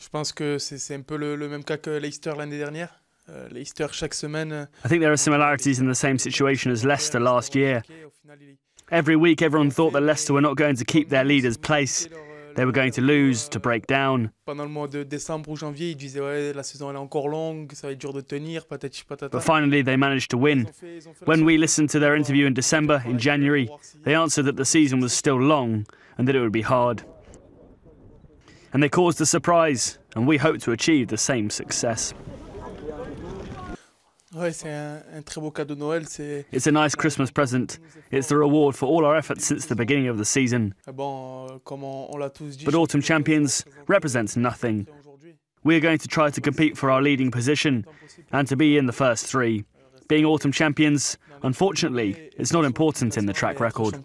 Je pense que c'est un peu le même cas que Leicester l'année dernière. Leicester chaque semaine. I think there are similarities in the same situation as Leicester last year. Every week, everyone thought that Leicester were not going to keep their leader's place. They were going to lose, to break down. Pendant le mois de décembre ou janvier, ils disaient ouais, la saison elle est encore longue, ça va être dur de tenir, patati patata. But finally, they managed to win. When we listened to their interview in December, in January, they answered that the season was still long and that it would be hard. And they caused a surprise, and we hope to achieve the same success. It's a nice Christmas present. It's the reward for all our efforts since the beginning of the season. But Autumn Champions represents nothing. We are going to try to compete for our leading position and to be in the first three. Being Autumn Champions, unfortunately, it's not important in the track record.